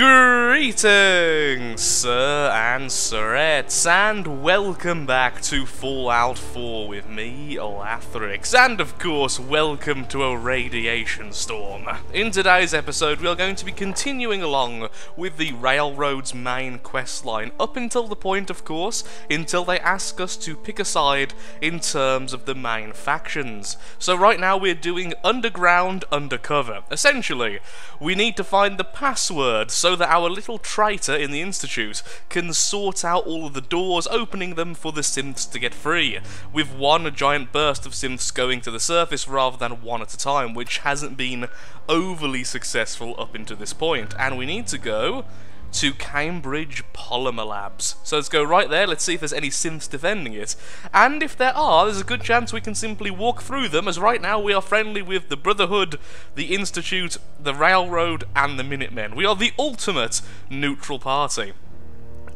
Greetings, sir and sirettes, and welcome back to Fallout 4 with me, Lathrix, and of course, welcome to a radiation storm. In today's episode, we are going to be continuing along with the Railroad's main questline, up until the point, of course, until they ask us to pick a side in terms of the main factions. So right now, we're doing underground undercover. Essentially, we need to find the password, so that our little traitor in the Institute can sort out all of the doors, opening them for the synths to get free, with one giant burst of synths going to the surface rather than one at a time, which hasn't been overly successful up into this point. And we need to go to Cambridge Polymer Labs. So let's go right there, let's see if there's any synths defending it. And if there are, there's a good chance we can simply walk through them, as right now we are friendly with the Brotherhood, the Institute, the Railroad, and the Minutemen. We are the ultimate neutral party.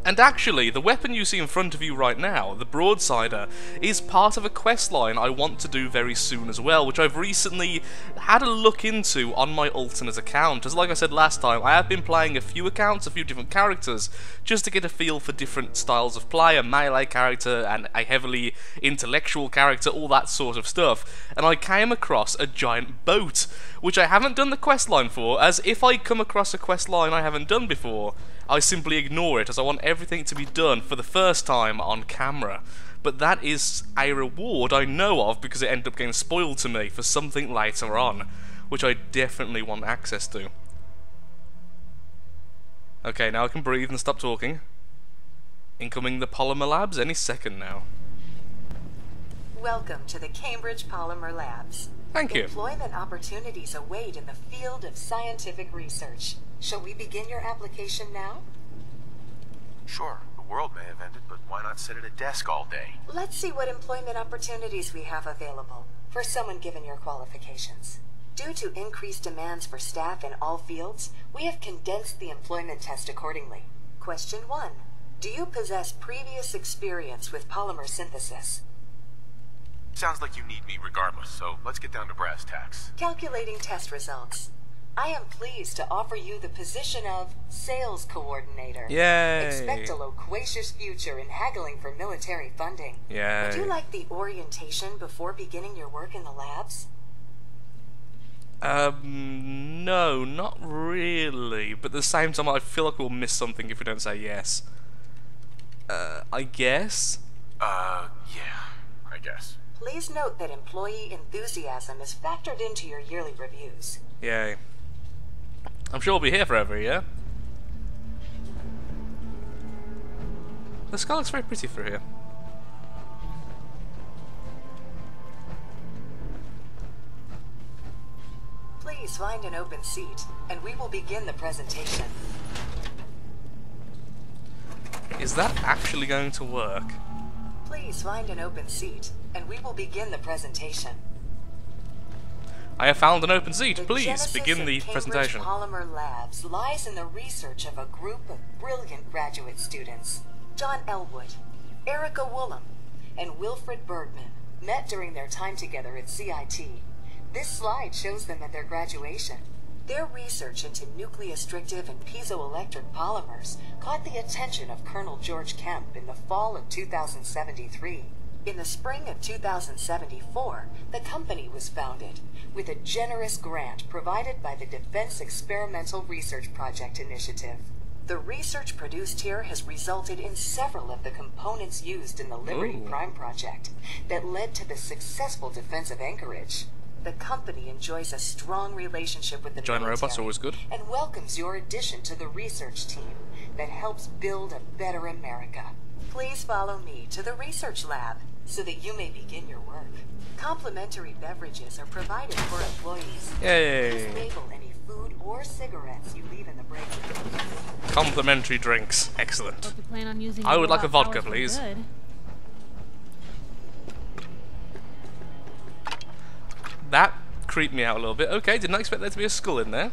And actually, the weapon you see in front of you right now, the broadsider, is part of a questline I want to do very soon as well, which I've recently had a look into on my alternate account. As like I said last time, I have been playing a few accounts, a few different characters, just to get a feel for different styles of play, a melee character and a heavily intellectual character, all that sort of stuff. And I came across a giant boat, which I haven't done the questline for, as if I come across a questline I haven't done before, I simply ignore it, as I want everything to be done for the first time on camera. But that is a reward I know of, because it ended up getting spoiled to me for something later on, which I definitely want access to. Okay, now I can breathe and stop talking. Incoming the Polymer Labs any second now. Welcome to the Cambridge Polymer Labs. Thank you. Employment opportunities await in the field of scientific research. Shall we begin your application now? Sure, the world may have ended, but why not sit at a desk all day? Let's see what employment opportunities we have available for someone given your qualifications. Due to increased demands for staff in all fields, we have condensed the employment test accordingly. Question 1. Do you possess previous experience with polymer synthesis? Sounds like you need me regardless, so let's get down to brass tacks. Calculating test results. I am pleased to offer you the position of sales coordinator. Yay! Expect a loquacious future in haggling for military funding. Yay. Would you like the orientation before beginning your work in the labs? No, not really. But at the same time, I feel like we'll miss something if we don't say yes. I guess? Yeah, I guess. Please note that employee enthusiasm is factored into your yearly reviews. Yay. I'm sure we'll be here forever, yeah? The sky looks very pretty through here. Please find an open seat, and we will begin the presentation. Is that actually going to work? Please find an open seat, and we will begin the presentation. I have found an open seat. Please begin the presentation. The Polymer Labs lies in the research of a group of brilliant graduate students. John Elwood, Erika Wollum, and Wilfred Bergman met during their time together at CIT. This slide shows them at their graduation. Their research into nucleostrictive and piezoelectric polymers caught the attention of Colonel George Kemp in the fall of 2073. In the spring of 2074, the company was founded with a generous grant provided by the Defense Experimental Research Project Initiative. The research produced here has resulted in several of the components used in the Liberty Prime project that led to the successful defense of Anchorage. The company enjoys a strong relationship with the giant robots, always good, and welcomes your addition to the research team that helps build a better America. Please follow me to the research lab, so that you may begin your work. Complimentary beverages are provided for employees. Yay! Please label any food or cigarettes you leave in the break room. Complimentary drinks. Excellent. Hope you plan on using I would like a vodka, please. Good. That creeped me out a little bit. Okay, didn't expect there to be a skull in there.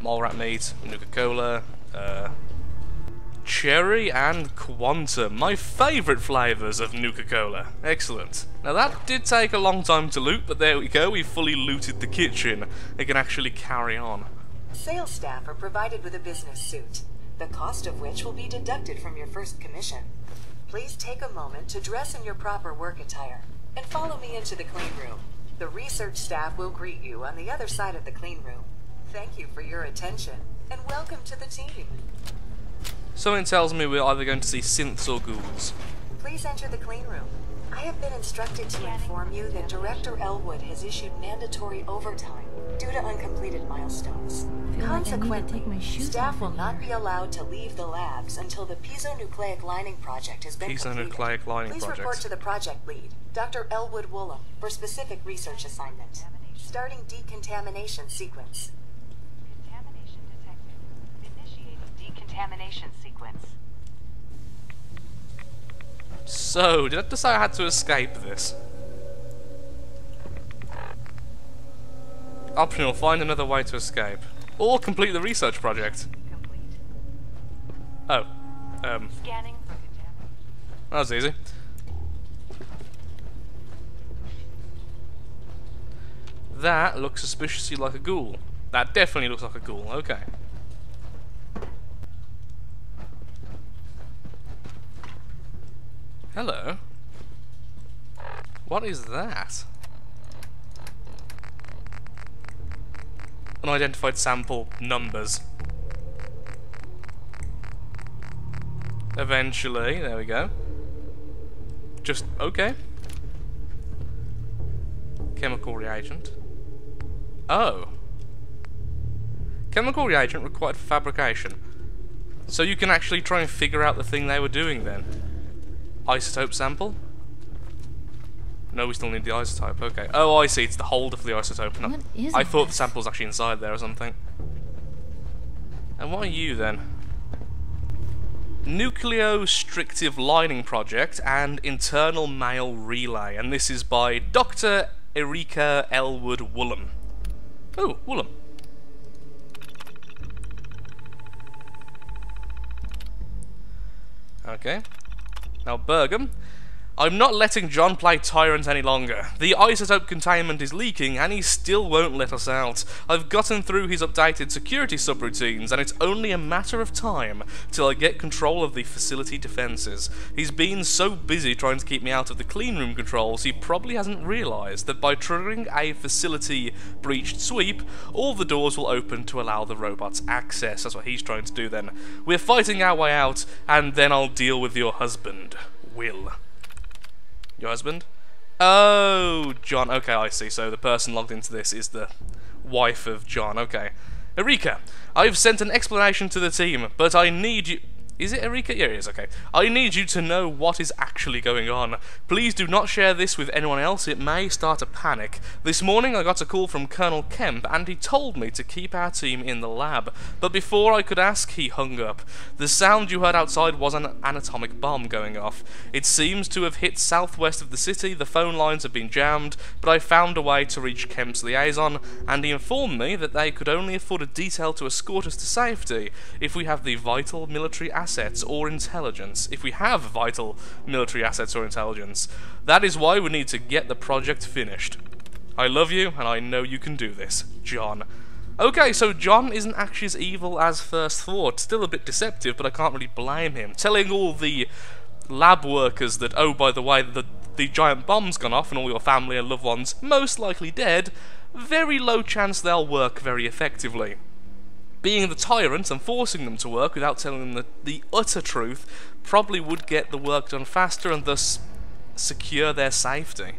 Mole rat meat, Nuka-Cola, Cherry and Quantum, my favourite flavours of Nuka-Cola. Excellent. Now that did take a long time to loot, but there we go, we've fully looted the kitchen. It can actually carry on. Sales staff are provided with a business suit, the cost of which will be deducted from your first commission. Please take a moment to dress in your proper work attire, and follow me into the clean room. The research staff will greet you on the other side of the clean room. Thank you for your attention, and welcome to the team. Something tells me we're either going to see synths or ghouls. Please enter the clean room. I have been instructed to inform you that Director Elwood has issued mandatory overtime due to uncompleted milestones. Consequently, staff will not be allowed to leave the labs until the piezonucleic lining project has been completed. Please report to the project lead, Dr. Elwood Wollum, for specific research assignment. Starting decontamination sequence. Contamination detected. Initiating decontamination sequence. So, did I decide I had to escape this? Optional, find another way to escape. Or complete the research project. Oh. Scanning for contamination. That was easy. That looks suspiciously like a ghoul. That definitely looks like a ghoul, okay. Hello. What is that? Unidentified sample numbers. Eventually, there we go. Just, okay. Chemical reagent. Oh. Chemical reagent required for fabrication. So you can actually try and figure out the thing they were doing then. Isotope sample? No, we still need the isotope, okay. Oh, I see, it's the holder for the isotope. No, I thought the sample was actually inside there or something. And what are you then? Nucleostrictive lining project and internal mail relay. And this is by Dr. Erika Elwood Wollum. Oh, Woolham. Okay. Now, Bergman, I'm not letting John play tyrant any longer. The isotope containment is leaking and he still won't let us out. I've gotten through his updated security subroutines and it's only a matter of time till I get control of the facility defences. He's been so busy trying to keep me out of the clean room controls he probably hasn't realised that by triggering a facility breached sweep, all the doors will open to allow the robots access. That's what he's trying to do then. We're fighting our way out and then I'll deal with your husband, Will. Your husband? Oh, John. Okay, I see. So the person logged into this is the wife of John. Okay. Erika, I've sent an explanation to the team, but I need you... Is it Erika? Yeah, it is. Okay. I need you to know what is actually going on. Please do not share this with anyone else. It may start a panic. This morning I got a call from Colonel Kemp and he told me to keep our team in the lab. But before I could ask, he hung up. The sound you heard outside was an atomic bomb going off. It seems to have hit southwest of the city. The phone lines have been jammed, but I found a way to reach Kemp's liaison and he informed me that they could only afford a detail to escort us to safety if we have the vital military assets or intelligence. If we have vital military assets or intelligence, that is why we need to get the project finished. I love you, and I know you can do this, John. Okay, so John isn't actually as evil as first thought. Still a bit deceptive, but I can't really blame him. Telling all the lab workers that, oh, by the way, the giant bomb's gone off and all your family and loved ones most likely dead, very low chance they'll work very effectively. Being the tyrant and forcing them to work without telling them the utter truth probably would get the work done faster and thus secure their safety.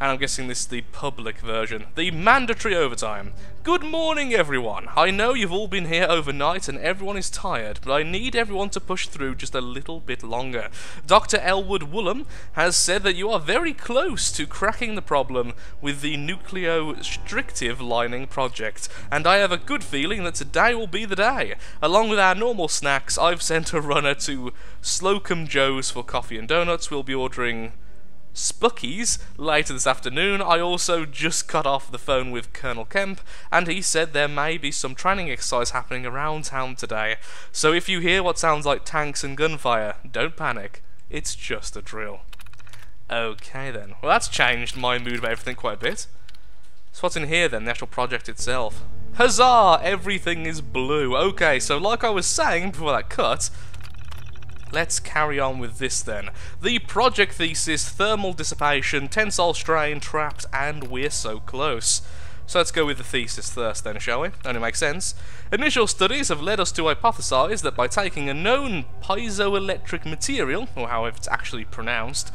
And I'm guessing this is the public version. The mandatory overtime. Good morning, everyone. I know you've all been here overnight and everyone is tired, but I need everyone to push through just a little bit longer. Dr. Elwood Wollum has said that you are very close to cracking the problem with the nucleostrictive lining project, and I have a good feeling that today will be the day. Along with our normal snacks, I've sent a runner to Slocum Joe's for coffee and donuts. We'll be ordering... Spookies later this afternoon, I also just cut off the phone with Colonel Kemp, and he said there may be some training exercise happening around town today, so if you hear what sounds like tanks and gunfire, don't panic, it's just a drill. Okay then, well that's changed my mood about everything quite a bit. So what's in here then, the actual project itself? Huzzah! Everything is blue. Okay, so like I was saying before that cut, let's carry on with this then. The project thesis, thermal dissipation, tensile strain, trapped, and we're so close. So let's go with the thesis first then, shall we? Only makes sense. Initial studies have led us to hypothesize that by taking a known piezoelectric material, or however it's actually pronounced,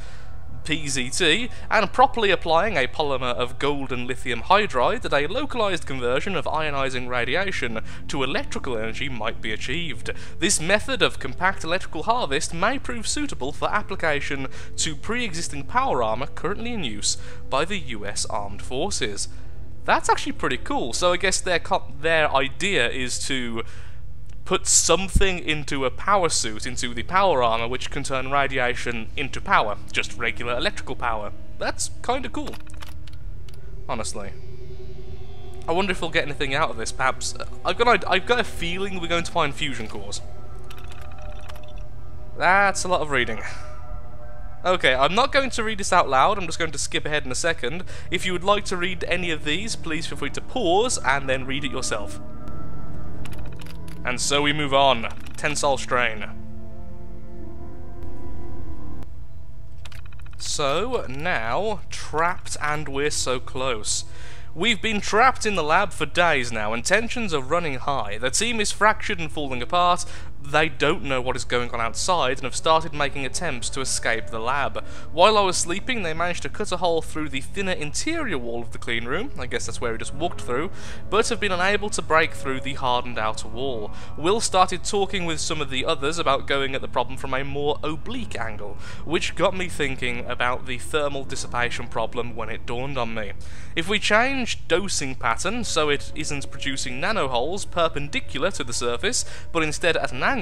PZT, and properly applying a polymer of gold and lithium hydride, that a localized conversion of ionizing radiation to electrical energy might be achieved. This method of compact electrical harvest may prove suitable for application to pre-existing power armor currently in use by the US Armed Forces. That's actually pretty cool. So I guess their idea is to put something into a power suit, into the power armor, which can turn radiation into power, just regular electrical power. That's kinda cool, honestly. I wonder if we'll get anything out of this, perhaps. I've got a feeling we're going to find fusion cores. That's a lot of reading. Okay, I'm not going to read this out loud, I'm just going to skip ahead in a second. If you would like to read any of these, please feel free to pause and then read it yourself. And so we move on. Tensile strain. So now, trapped and we're so close. We've been trapped in the lab for days now, and tensions are running high. The team is fractured and falling apart. They don't know what is going on outside and have started making attempts to escape the lab. While I was sleeping, they managed to cut a hole through the thinner interior wall of the clean room, I guess that's where we just walked through, but have been unable to break through the hardened outer wall. Will started talking with some of the others about going at the problem from a more oblique angle, which got me thinking about the thermal dissipation problem when it dawned on me. If we change dosing pattern so it isn't producing nanoholes perpendicular to the surface, but instead at an angle,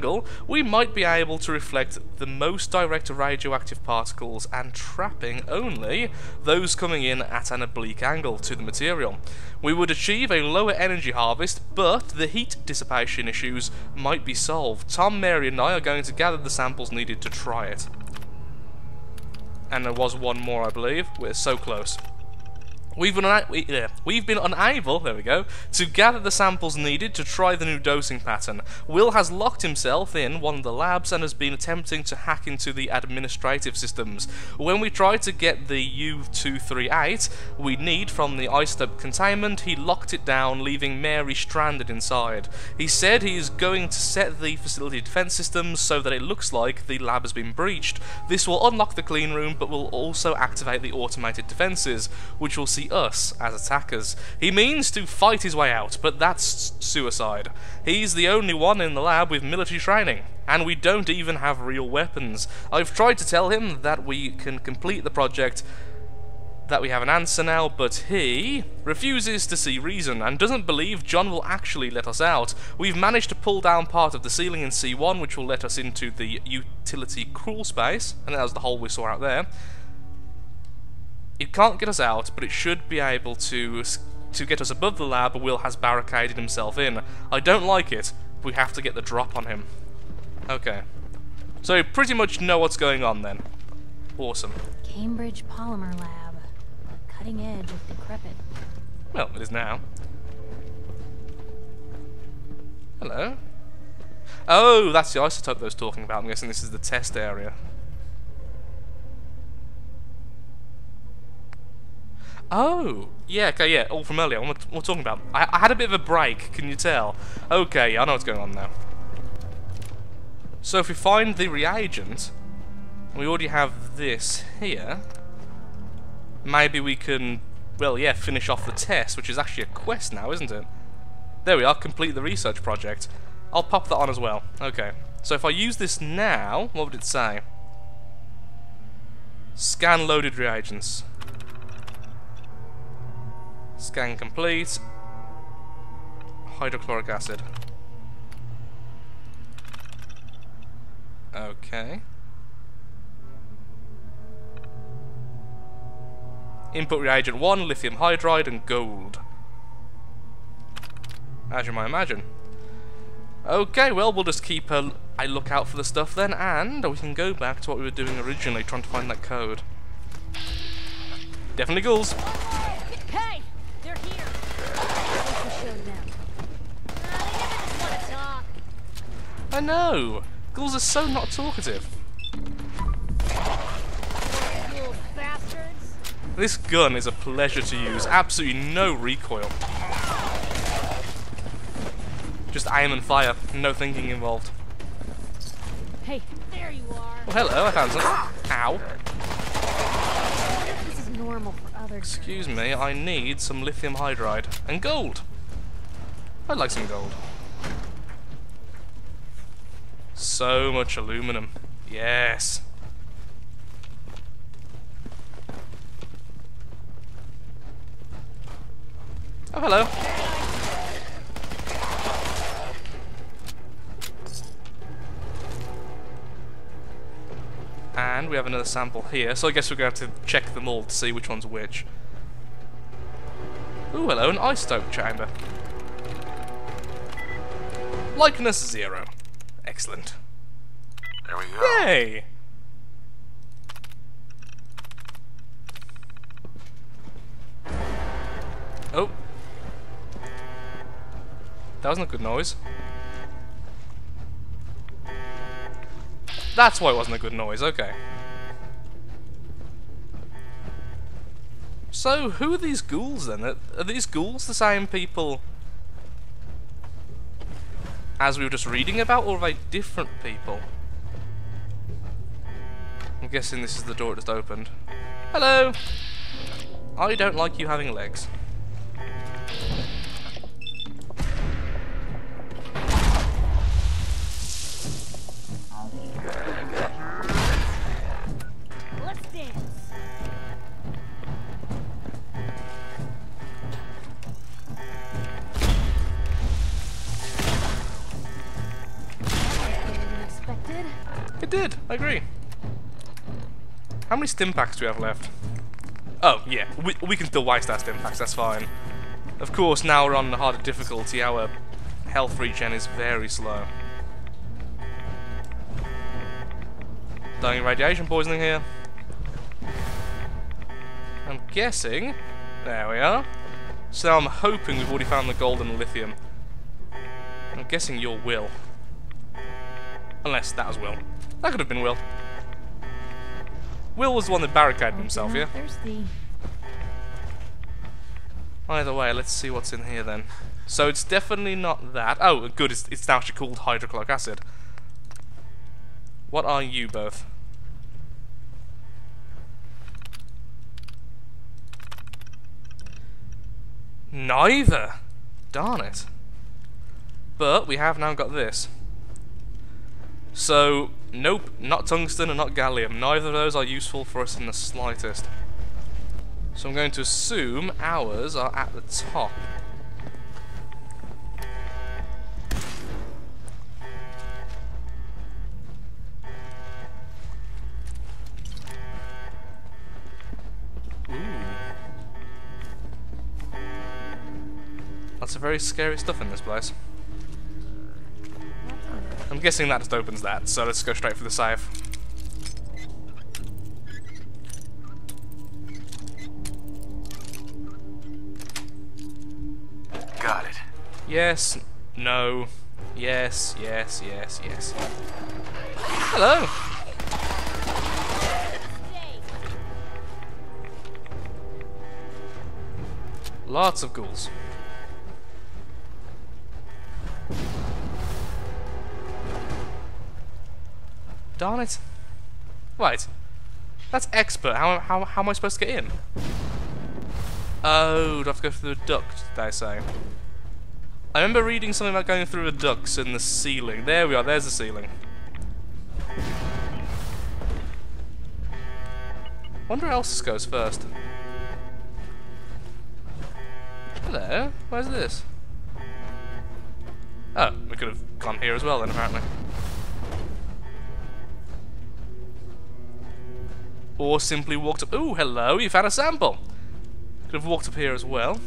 we might be able to reflect the most direct radioactive particles and trapping only those coming in at an oblique angle to the material. We would achieve a lower energy harvest, but the heat dissipation issues might be solved. Tom, Mary and I are going to gather the samples needed to try it. And there was one more, I believe. We're so close. We've been unable, there we go, to gather the samples needed to try the new dosing pattern. Will has locked himself in one of the labs and has been attempting to hack into the administrative systems. When we try to get the U-238 we need from the ice-tub containment, he locked it down, leaving Mary stranded inside. He said he is going to set the facility defense systems so that it looks like the lab has been breached. This will unlock the clean room, but will also activate the automated defenses, which will see us as attackers. He means to fight his way out, but that's suicide. He's the only one in the lab with military training, and we don't even have real weapons. I've tried to tell him that we can complete the project, that we have an answer now, but he refuses to see reason and doesn't believe John will actually let us out. We've managed to pull down part of the ceiling in C1, which will let us into the utility crawl space, and that was the hole we saw out there. It can't get us out, but it should be able to get us above the lab. Will has barricaded himself in. I don't like it, but we have to get the drop on him. Okay. So you pretty much know what's going on then. Awesome. Cambridge Polymer Lab. Cutting edge of decrepit. Well, it is now. Hello. Oh, that's the isotope that I was talking about. I'm guessing this is the test area. Oh, yeah, okay, yeah, all from earlier, what we're talking about. I had a bit of a break, can you tell? Okay, I know what's going on now. So if we find the reagent, we already have this here. Maybe we can, well, yeah, finish off the test, which is actually a quest now, isn't it? There we are, complete the research project. I'll pop that on as well, okay. So if I use this now, what would it say? Scan loaded reagents. Scan complete. Hydrochloric acid. Okay. Input reagent 1, lithium hydride, and gold. As you might imagine. Okay, well, we'll just keep a look out for the stuff then, and we can go back to what we were doing originally, trying to find that code. Definitely ghouls. Hey, they're here. I know. Ghouls are so not talkative. This gun is a pleasure to use. Absolutely no recoil. Just aim and fire. No thinking involved. Hey, there you are. Well, hello. I found something. Ow. This is normal for others. Excuse me. I need some lithium hydride and gold. I'd like some gold. So much aluminum. Yes. Oh, hello. And we have another sample here, so I guess we're going to have to check them all to see which one's which. Ooh, hello, an isotope chamber. Likeness 0. Excellent. There we go. Yay! Oh. That wasn't a good noise. That's why it wasn't a good noise, okay. So, who are these ghouls then? Are these ghouls the same people as we were just reading about, or are they different people? I'm guessing this is the door that just opened. Hello! I don't like you having legs. It did, I agree. How many stim packs do we have left? Oh, yeah, we can still waste our stim packs, that's fine. Of course, now we're on the harder difficulty, our health regen is very slow. Dying of radiation poisoning here. I'm guessing. There we are. So now I'm hoping we've already found the gold and the lithium. I'm guessing your will. Unless that was Will. That could have been Will. Will was the one that barricaded himself, yeah? Thirsty. Either way, let's see what's in here then. So it's definitely not that. Oh, good, it's now actually called hydrochloric acid. What are you both? Neither! Darn it. But we have now got this. So, nope, not tungsten and not gallium. Neither of those are useful for us in the slightest. So I'm going to assume ours are at the top. Ooh. That's a very scary stuff in this place. I'm guessing that just opens that, so let's go straight for the safe. Got it. Yes, no, yes, yes, yes, yes. Hello! Lots of ghouls. Darn it. Right. That's expert. How am I supposed to get in? Oh, do I have to go through the duct, they say. I remember reading something about going through the ducts in the ceiling. There we are, there's the ceiling. Wonder where else this goes first. Hello? Where's this? Oh, we could have gone here as well then, apparently. Or simply walked up. Ooh, hello, you've had a sample. Could have walked up here as well.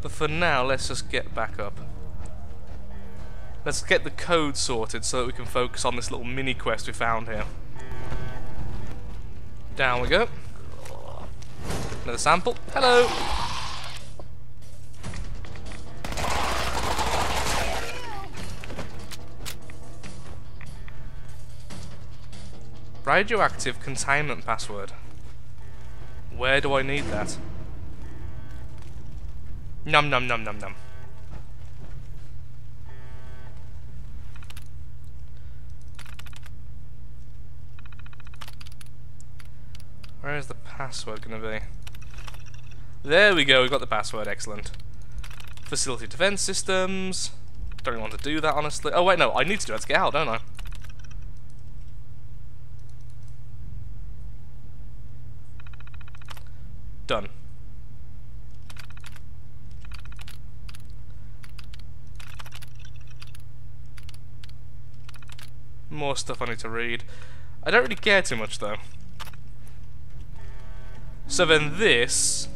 But for now, let's just get back up. Let's get the code sorted so that we can focus on this little mini quest we found here. Down we go. Another sample. Hello! Radioactive containment password. Where do I need that? Nom nom nom nom nom. Where is the password gonna be? There we go, we've got the password, excellent. Facility defense systems. Don't really want to do that, honestly. Oh wait, no, I need to do that to get out, don't I? Done. More stuff I need to read. I don't really care too much though. So then this...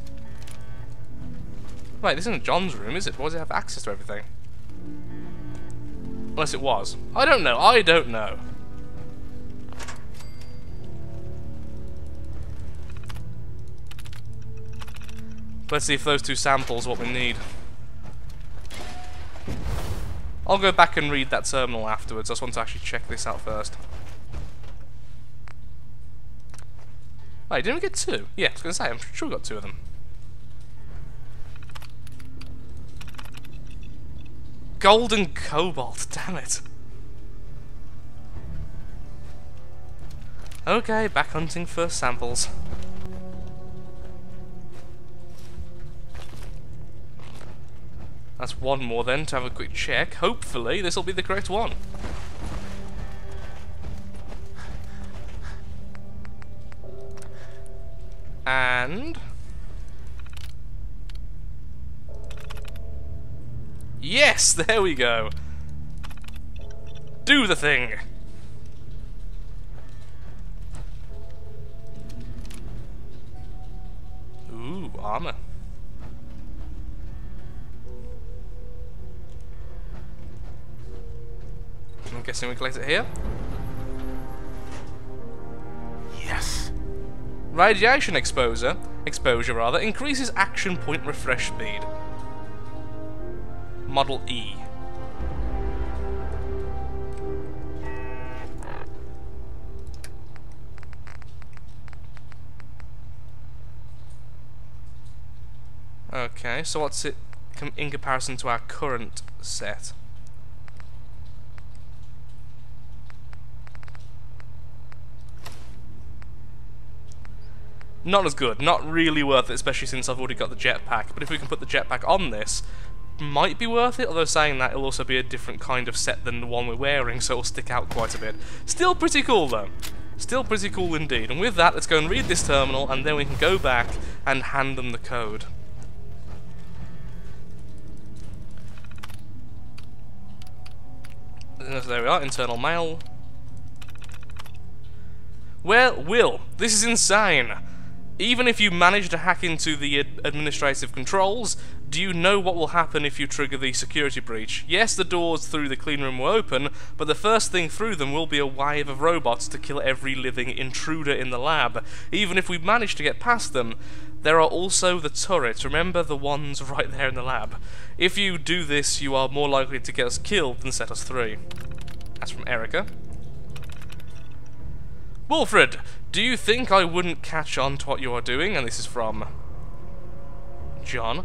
Wait, this isn't John's room, is it? Why does it have access to everything? Unless it was. I don't know, I don't know. Let's see if those two samples are what we need. I'll go back and read that terminal afterwards. I just want to actually check this out first. Wait, didn't we get two? Yeah, I was going to say, I'm sure we got two of them. Gold and cobalt, damn it. Okay, back hunting for samples. That's one more then to have a quick check. Hopefully this will be the correct one. And... yes, there we go. Do the thing. Ooh, armor. I'm guessing we collect it here. Yes. Radiation exposure rather, increases action point refresh speed. Model E. Okay, so what's it in comparison to our current set? Not as good, not really worth it, especially since I've already got the jetpack, but if we can put the jetpack on this, might be worth it, although saying that, it'll also be a different kind of set than the one we're wearing, so it'll stick out quite a bit. Still pretty cool though. Still pretty cool indeed. And with that, let's go and read this terminal, and then we can go back and hand them the code. So there we are, internal mail. Well, Will, this is insane. Even if you manage to hack into the administrative controls, do you know what will happen if you trigger the security breach? Yes, the doors through the clean room will open, but the first thing through them will be a wave of robots to kill every living intruder in the lab. Even if we manage to get past them, there are also the turrets, remember the ones right there in the lab. If you do this, you are more likely to get us killed than set us free. That's from Erika. Wilfred, do you think I wouldn't catch on to what you are doing? And this is from John.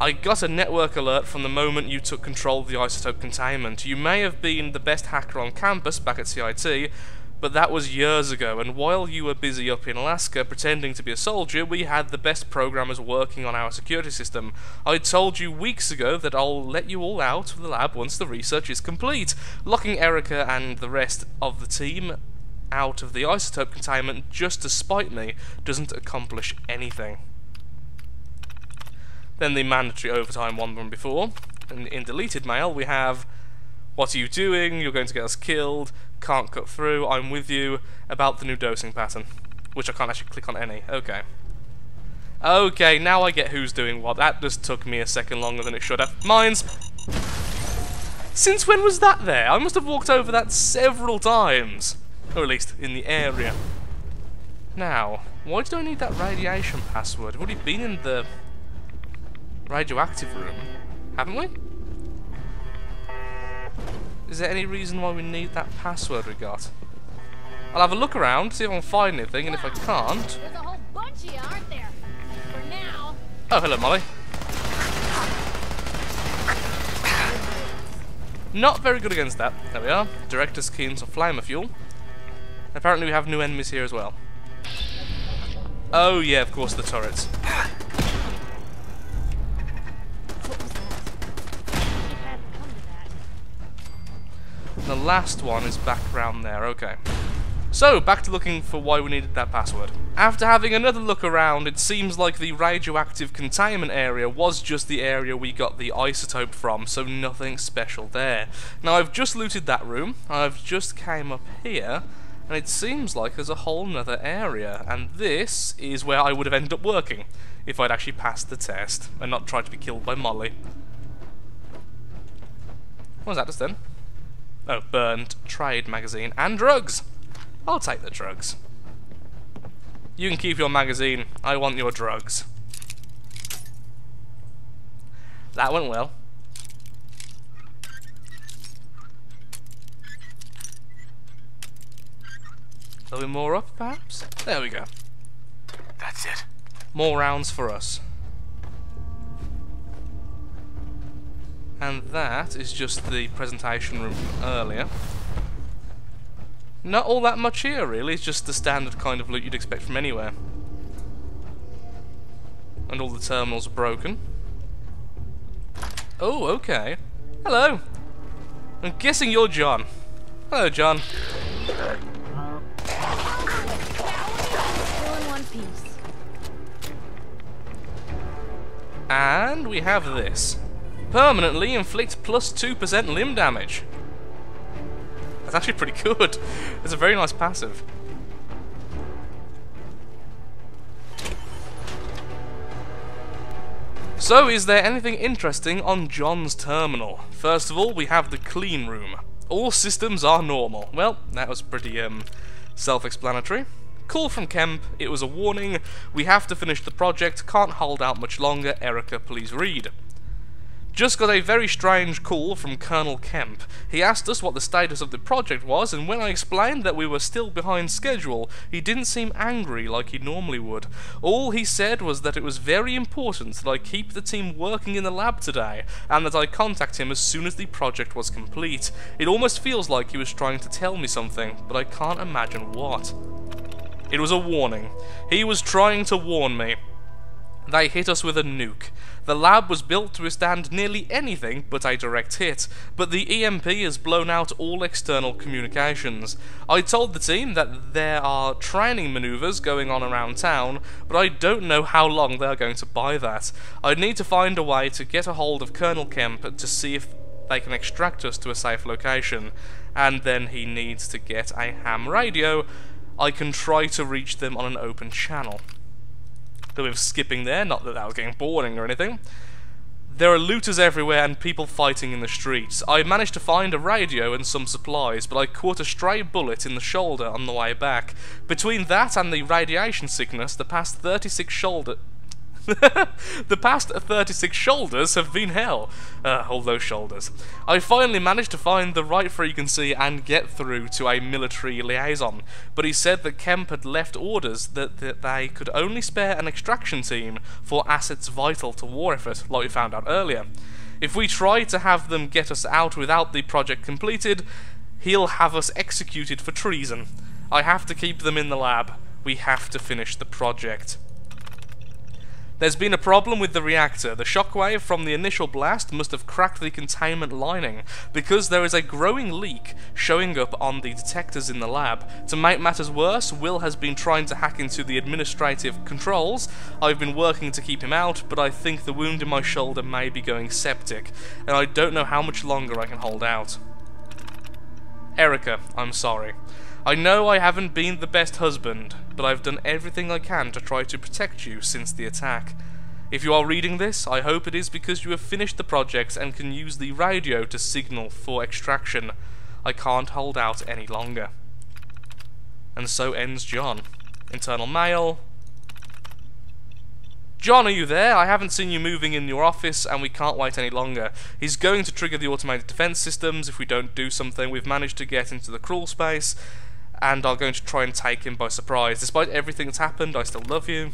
I got a network alert from the moment you took control of the isotope containment. You may have been the best hacker on campus back at CIT, but that was years ago, and while you were busy up in Alaska pretending to be a soldier, we had the best programmers working on our security system. I told you weeks ago that I'll let you all out of the lab once the research is complete. Locking Erika and the rest of the team out of the isotope containment just to spite me doesn't accomplish anything. Then the mandatory overtime one from before. And in deleted mail we have, what are you doing? You're going to get us killed. can't cut through, I'm with you about the new dosing pattern, which I can't actually click on any. Okay. Okay, now I get who's doing what. That just took me a second longer than it should have. Mines! Since when was that there? I must have walked over that several times. Or at least in the area. Now, why do I need that radiation password? We've already been in the radioactive room, haven't we? Is there any reason why we need that password we got? I'll have a look around, see if I can find anything, and if I can't... There's a whole bunch of you, aren't there? For now... Oh, hello, Molly. Not very good against that. There we are. Director's Keen to Flamer Fuel. Apparently we have new enemies here as well. Oh yeah, of course, the turrets. The last one is back round there, okay. So, back to looking for why we needed that password. After having another look around, it seems like the radioactive containment area was just the area we got the isotope from, so nothing special there. Now, I've just looted that room, I've just came up here, and it seems like there's a whole nother area, and this is where I would have ended up working, if I'd actually passed the test, and not tried to be killed by Molly. What was that just then? Oh, burned, trade magazine, and drugs! I'll take the drugs. You can keep your magazine, I want your drugs. That went well. Are we more up, perhaps? There we go. That's it. More rounds for us. And that is just the presentation room from earlier. Not all that much here, really. It's just the standard kind of loot you'd expect from anywhere. And all the terminals are broken. Oh, okay. Hello. I'm guessing you're John. Hello, John. And we have this. Permanently inflict plus 2% limb damage. That's actually pretty good. It's a very nice passive. So, is there anything interesting on John's terminal? First of all, we have the clean room. All systems are normal. Well, that was pretty self-explanatory. Call from Kemp. It was a warning. We have to finish the project. Can't hold out much longer. Erika, please read. Just got a very strange call from Colonel Kemp. He asked us what the status of the project was, and when I explained that we were still behind schedule, he didn't seem angry like he normally would. All he said was that it was very important that I keep the team working in the lab today, and that I contact him as soon as the project was complete. It almost feels like he was trying to tell me something, but I can't imagine what. It was a warning. He was trying to warn me. They hit us with a nuke. The lab was built to withstand nearly anything but a direct hit, but the EMP has blown out all external communications. I told the team that there are training maneuvers going on around town, but I don't know how long they are going to buy that. I need to find a way to get a hold of Colonel Kemp to see if they can extract us to a safe location, and then he needs to get a ham radio. I can try to reach them on an open channel. A bit of skipping there, not that that was getting boring or anything. There are looters everywhere and people fighting in the streets. I managed to find a radio and some supplies, but I caught a stray bullet in the shoulder on the way back. Between that and the radiation sickness, the past 36 shoulders have been hell. All those shoulders. I finally managed to find the right frequency and get through to a military liaison, but he said that Kemp had left orders that they could only spare an extraction team for assets vital to war effort, like we found out earlier. If we try to have them get us out without the project completed, he'll have us executed for treason. I have to keep them in the lab. We have to finish the project. There's been a problem with the reactor. The shockwave from the initial blast must have cracked the containment lining, because there is a growing leak showing up on the detectors in the lab. To make matters worse, Will has been trying to hack into the administrative controls. I've been working to keep him out, but I think the wound in my shoulder may be going septic, and I don't know how much longer I can hold out. Erika, I'm sorry. I know I haven't been the best husband, but I've done everything I can to try to protect you since the attack. If you are reading this, I hope it is because you have finished the projects and can use the radio to signal for extraction. I can't hold out any longer. And so ends John. Internal mail. John, are you there? I haven't seen you moving in your office, and we can't wait any longer. He's going to trigger the automated defense systems if we don't do something. We've managed to get into the crawl space, and are going to try and take him by surprise. Despite everything that's happened, I still love you.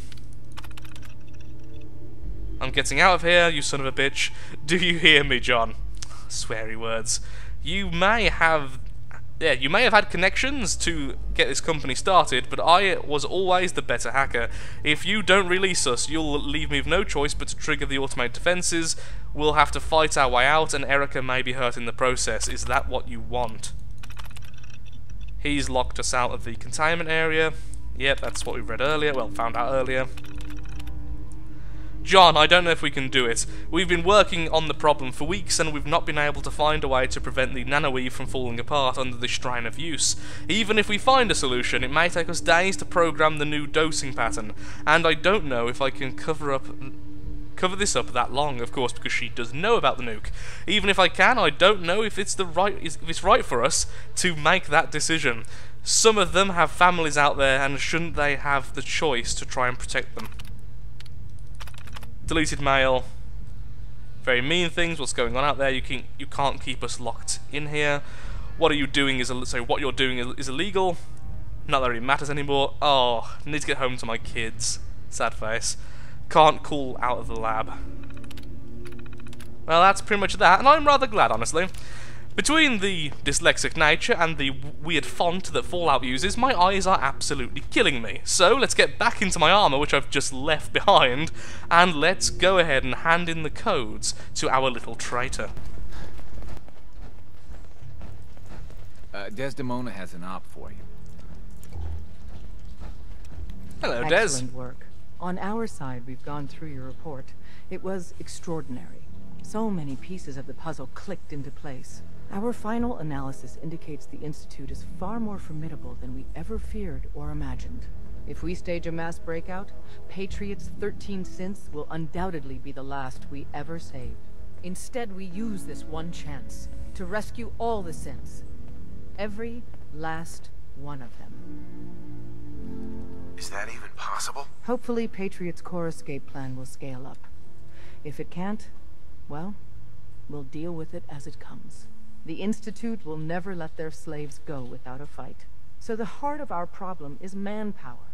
I'm getting out of here, you son of a bitch. Do you hear me, John? Sweary words. You may have... yeah, you may have had connections to get this company started, but I was always the better hacker. If you don't release us, you'll leave me with no choice but to trigger the automated defenses. We'll have to fight our way out, and Erika may be hurt in the process. Is that what you want? He's locked us out of the containment area. Yep, that's what we read earlier. Well, found out earlier. John, I don't know if we can do it. We've been working on the problem for weeks and we've not been able to find a way to prevent the nanoweave from falling apart under the strain of use. Even if we find a solution, it may take us days to program the new dosing pattern, and I don't know if I can cover this up that long, of course, because she does know about the nuke. Even if I can, I don't know if it's right for us to make that decision. Some of them have families out there, and shouldn't they have the choice to try and protect them? Deleted mail. Very mean things. What's going on out there? You can't keep us locked in here. What are you doing is so what you're doing is illegal. Not that it really matters anymore. Oh, need to get home to my kids. Sad face. Can't call out of the lab. Well, that's pretty much that, and I'm rather glad, honestly. Between the dyslexic nature and the weird font that Fallout uses, my eyes are absolutely killing me. So let's get back into my armour, which I've just left behind, and let's go ahead and hand in the codes to our little traitor. Desdemona has an op for you. Hello, Des. Excellent work. On our side, we've gone through your report. It was extraordinary. So many pieces of the puzzle clicked into place. Our final analysis indicates the Institute is far more formidable than we ever feared or imagined. If we stage a mass breakout, Patriot's 13 synths will undoubtedly be the last we ever save. Instead, we use this one chance to rescue all the synths. Every last one of them. Is that even possible? Hopefully, Patriot's core escape plan will scale up. If it can't, well, we'll deal with it as it comes. The Institute will never let their slaves go without a fight. So the heart of our problem is manpower.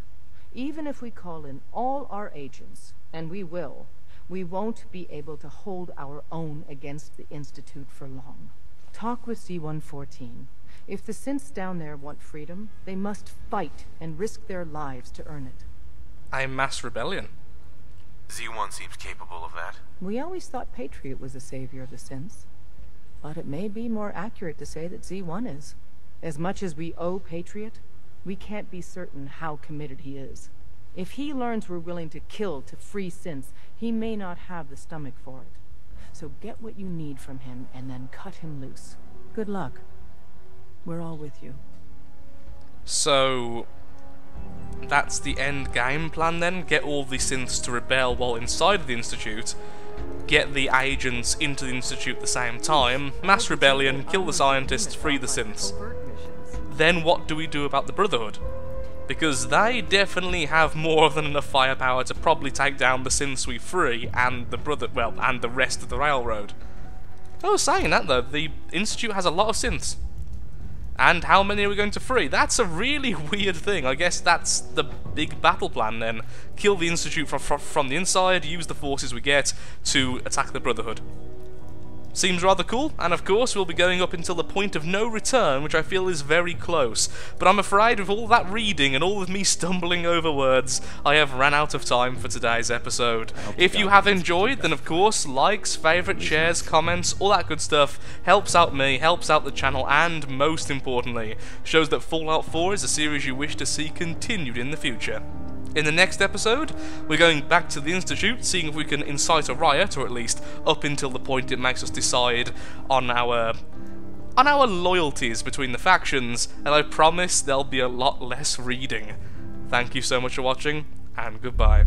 Even if we call in all our agents, and we will, we won't be able to hold our own against the Institute for long. Talk with Z1-14. If the synths down there want freedom, they must fight and risk their lives to earn it. A mass rebellion. Z1 seems capable of that. We always thought Patriot was the savior of the synths, but it may be more accurate to say that Z1 is. As much as we owe Patriot, we can't be certain how committed he is. If he learns we're willing to kill to free synths, he may not have the stomach for it. So get what you need from him and then cut him loose. Good luck. We're all with you. So... that's the end game plan then? Get all the synths to rebel while inside of the Institute, get the agents into the Institute at the same time, mass rebellion, kill the scientists, free the synths. Then what do we do about the Brotherhood? Because they definitely have more than enough firepower to probably take down the synths we free and the and the rest of the Railroad. Oh, saying that though, the Institute has a lot of synths. And how many are we going to free? That's a really weird thing. I guess that's the big battle plan then. Kill the Institute from the inside, use the forces we get to attack the Brotherhood. Seems rather cool, and of course we'll be going up until the point of no return, which I feel is very close. But I'm afraid with all that reading and all of me stumbling over words, I have run out of time for today's episode. If you have enjoyed, then of course, likes, favourite, shares, comments, all that good stuff helps out me, helps out the channel, and most importantly, shows that Fallout 4 is a series you wish to see continued in the future. In the next episode, we're going back to the Institute, seeing if we can incite a riot, or at least up until the point it makes us decide on our on our loyalties between the factions, and I promise there'll be a lot less reading. Thank you so much for watching, and goodbye.